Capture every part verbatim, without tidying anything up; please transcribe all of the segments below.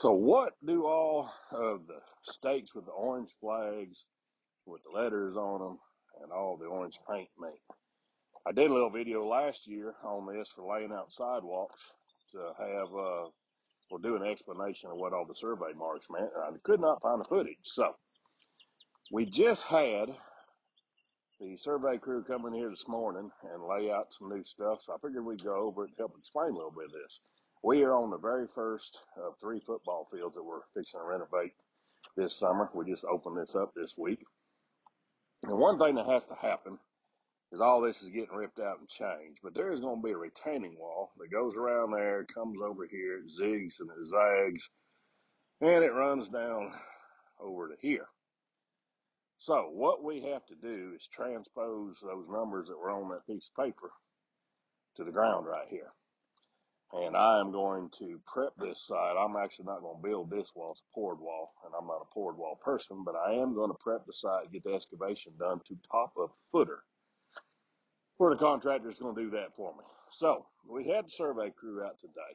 So what do all of the stakes with the orange flags, with the letters on them, and all the orange paint mean? I did a little video last year on this for laying out sidewalks to have, uh, we'll do an explanation of what all the survey marks meant. I could not find the footage. So we just had the survey crew come in here this morning and lay out some new stuff. So I figured we'd go over it and help explain a little bit of this. We are on the very first of three football fields that we're fixing to renovate this summer. We just opened this up this week. And one thing that has to happen is all this is getting ripped out and changed, but there is going to be a retaining wall that goes around there, comes over here, zigs and it zags, and it runs down over to here. So what we have to do is transpose those numbers that were on that piece of paper to the ground right here. And I am going to prep this side. I'm actually not going to build this wall. It's a poured wall, and I'm not a poured wall person, but I am going to prep the side, get the excavation done to top of footer, where the contractor is going to do that for me. So we had the survey crew out today,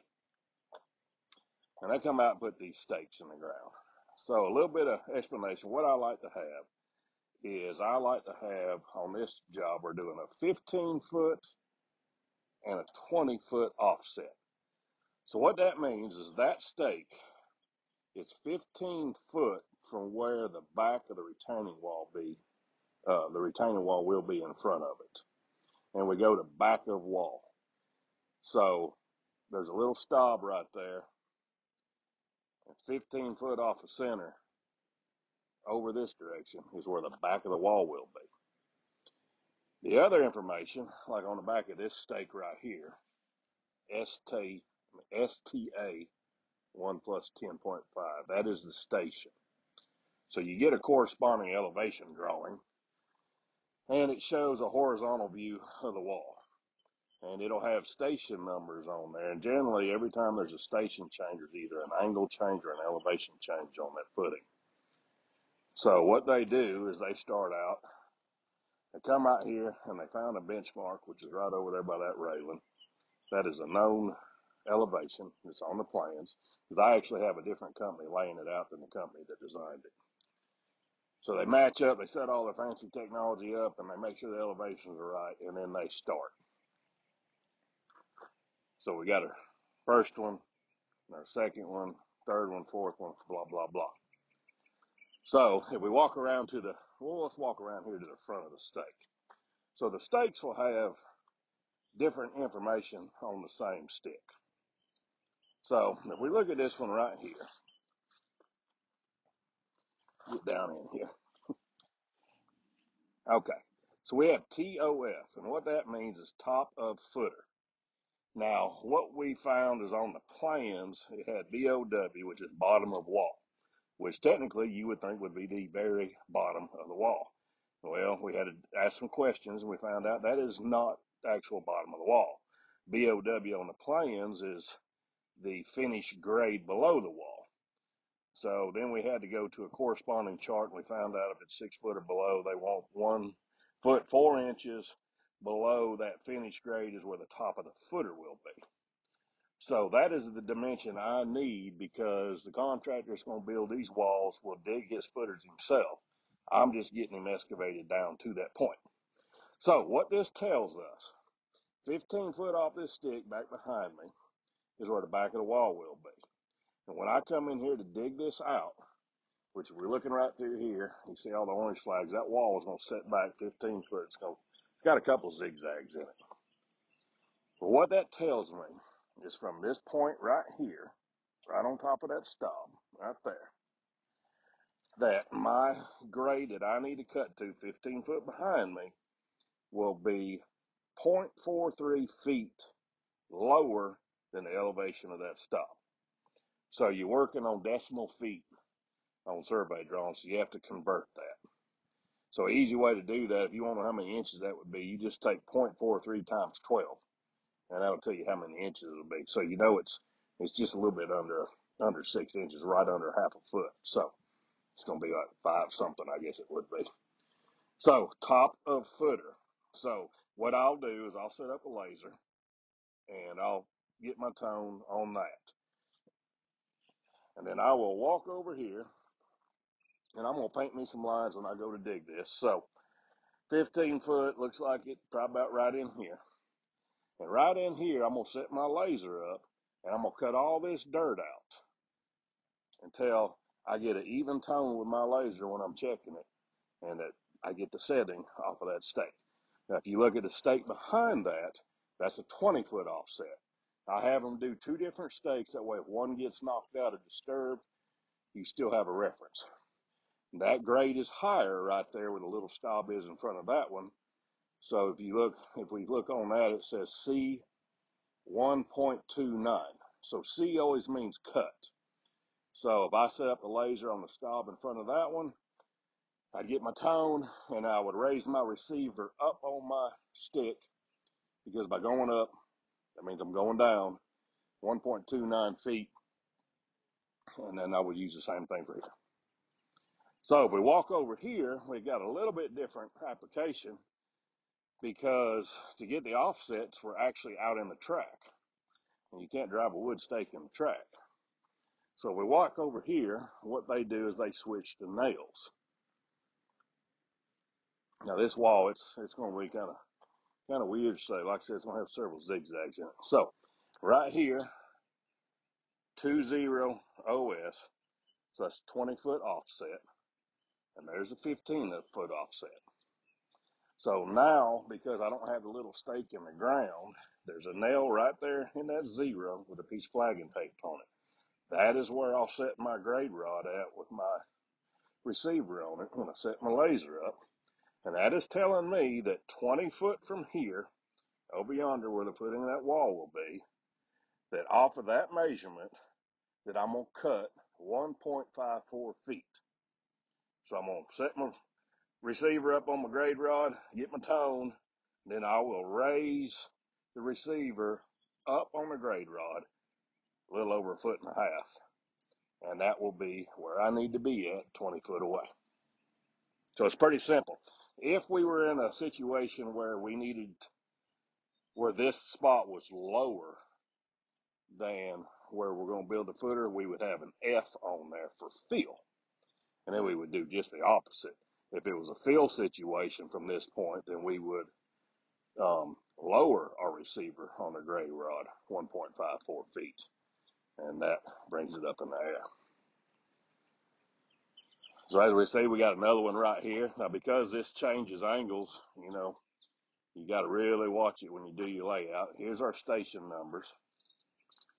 and they come out and put these stakes in the ground. So a little bit of explanation. What I like to have is I like to have on this job, we're doing a fifteen foot and a twenty foot offset. So what that means is that stake is fifteen foot from where the back of the retaining wall be, uh, the retaining wall will be in front of it. And we go to back of wall. So there's a little stub right there. It's fifteen foot off the center. Over this direction is where the back of the wall will be. The other information, like on the back of this stake right here, S T A one plus ten point five, that is the station. So you get a corresponding elevation drawing, and it shows a horizontal view of the wall, and it'll have station numbers on there. And generally, every time there's a station change, there's either an angle change or an elevation change on that footing. So what they do is they start out, they come out here and they found a benchmark, which is right over there by that railing. That is a known elevation. It's on the plans, because I actually have a different company laying it out than the company that designed it. So they match up, they set all their fancy technology up, and they make sure the elevations are right, and then they start. So we got our first one, and our second one, third one, fourth one, blah, blah, blah. So if we walk around to the, well, let's walk around here to the front of the stake. So the stakes will have different information on the same stick. So if we look at this one right here, get down in here. Okay, so we have T O F, and what that means is top of footer. Now, what we found is on the plans, it had B O W, which is bottom of wall, which technically you would think would be the very bottom of the wall. Well, we had to ask some questions, and we found out that is not the actual bottom of the wall. B O W on the plans is the finished grade below the wall. So then we had to go to a corresponding chart, and we found out if it's six foot or below, they want one foot four inches below that finished grade is where the top of the footer will be. So that is the dimension I need, because the contractor that's going to build these walls will dig his footers himself. I'm just getting him excavated down to that point. So what this tells us, fifteen foot off this stick back behind me is where the back of the wall will be. And when I come in here to dig this out, which we're looking right through here, you see all the orange flags, that wall is going to set back fifteen foot. It's, going to, it's got a couple zigzags in it. But what that tells me is from this point right here, right on top of that stub, right there, that my grade that I need to cut to fifteen foot behind me will be zero point four three feet lower than the elevation of that stub. So you're working on decimal feet on survey drawings, so you have to convert that. So an easy way to do that, if you want to know how many inches that would be, you just take zero point four three times twelve, and that'll tell you how many inches it'll be. So you know it's it's just a little bit under under six inches, right under half a foot. So it's going to be like five something, I guess it would be. So top of footer. So what I'll do is I'll set up a laser, and I'll get my tone on that. And then I will walk over here, and I'm going to paint me some lines when I go to dig this. So fifteen foot, looks like it, probably about right in here. And right in here, I'm going to set my laser up, and I'm going to cut all this dirt out until I get an even tone with my laser when I'm checking it, and that I get the setting off of that stake. Now, if you look at the stake behind that, that's a twenty foot offset. I have them do two different stakes. That way, if one gets knocked out or disturbed, you still have a reference. And that grade is higher right there where the little stub is in front of that one. So if you look, if we look on that, it says C one point two nine. So C always means cut. So if I set up the laser on the stub in front of that one, I'd get my tone, and I would raise my receiver up on my stick, because by going up, that means I'm going down one point two nine feet, and then I would use the same thing for here. So if we walk over here, we've got a little bit different application, because to get the offsets, we're actually out in the track, and you can't drive a wood stake in the track. So if we walk over here, what they do is they switch to nails. Now this wall, it's it's going to be kind of kind of weird to say. Like I said, it's going to have several zigzags in it. So right here, two zero O S, so that's twenty foot offset, and there's a fifteen foot offset. So now, because I don't have the little stake in the ground, there's a nail right there in that zero with a piece of flagging tape on it. That is where I'll set my grade rod at with my receiver on it when I set my laser up. And that is telling me that twenty foot from here, over yonder where the footing of that wall will be, that off of that measurement, that I'm going to cut one point five four feet. So I'm going to set my receiver up on my grade rod, get my tone, then I will raise the receiver up on the grade rod a little over a foot and a half. And that will be where I need to be at, twenty foot away. So it's pretty simple. If we were in a situation where we needed, where this spot was lower than where we're going to build the footer, we would have an F on there for fill. And then we would do just the opposite. If it was a fill situation from this point, then we would um, lower our receiver on the gray rod one point five four feet. And that brings it up in the air. So as we see, we got another one right here. Now, because this changes angles, you know, you got to really watch it when you do your layout. Here's our station numbers.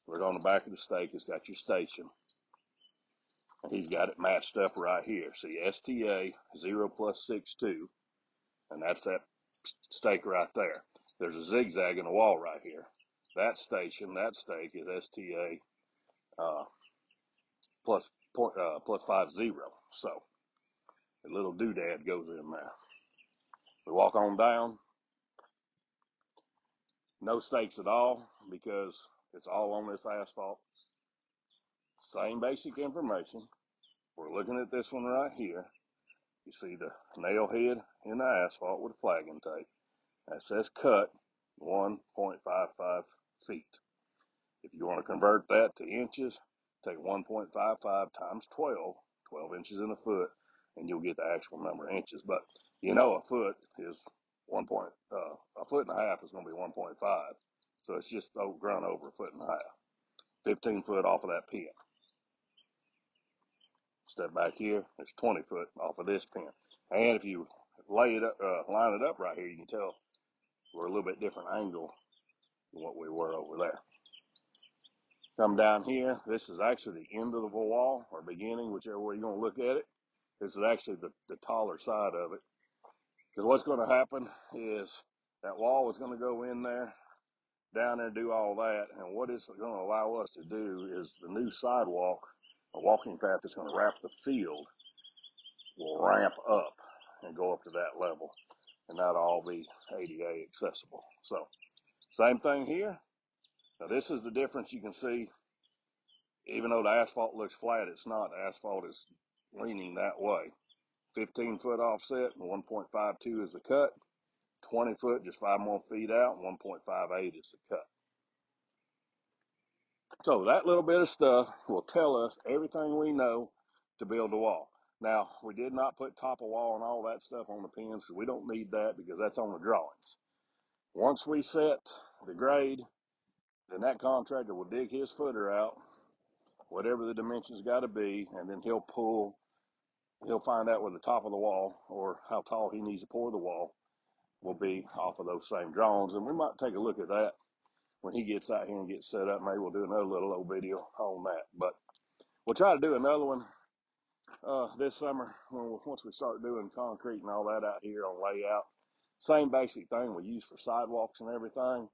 Look on the back of the stake, it's got your station. And he's got it matched up right here. See, S T A zero plus six two, and that's that stake right there. There's a zigzag in the wall right here. That station, that stake is S T A uh, plus, uh, plus five zero. So the little doodad goes in there. We walk on down. No stakes at all because it's all on this asphalt. Same basic information. We're looking at this one right here. You see the nail head in the asphalt with a flagging tape. That says cut one point five five feet. If you want to convert that to inches, take one point five five times twelve. twelve inches in a foot, and you'll get the actual number of inches. But you know, a foot is one point, uh, a foot and a half is going to be one point five. So it's just ground over a foot and a half. fifteen foot off of that pin. Step back here, it's twenty foot off of this pin. And if you lay it up, uh, line it up right here, you can tell we're a little bit different angle than what we were over there. Come down here, this is actually the end of the wall, or beginning, whichever way you're going to look at it. This is actually the, the taller side of it. Because what's going to happen is that wall is going to go in there, down there, do all that. And what it's going to allow us to do is the new sidewalk, a walking path that's going to wrap the field, will ramp up and go up to that level. And that'll all be A D A accessible. So, same thing here. Now this is the difference you can see. Even though the asphalt looks flat, it's not. The asphalt is leaning that way. fifteen foot offset, and one point five two is the cut. twenty foot, just five more feet out, and one point five eight is the cut. So that little bit of stuff will tell us everything we know to build a wall. Now, we did not put top of wall and all that stuff on the pins, so we don't need that because that's on the drawings. Once we set the grade, then that contractor will dig his footer out, whatever the dimensions got to be, and then he'll pull, he'll find out where the top of the wall or how tall he needs to pour the wall will be off of those same drawings. And we might take a look at that when he gets out here and gets set up. Maybe we'll do another little old video on that. But we'll try to do another one uh, this summer when we, once we start doing concrete and all that out here on layout. Same basic thing we use for sidewalks and everything.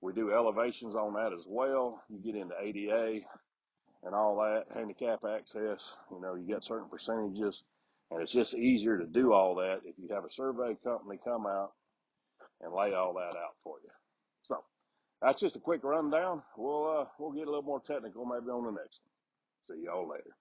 We do elevations on that as well. You get into A D A and all that, handicap access, you know, you get certain percentages, and it's just easier to do all that if you have a survey company come out and lay all that out for you. So that's just a quick rundown. We'll, uh, we'll get a little more technical maybe on the next one. See y'all later.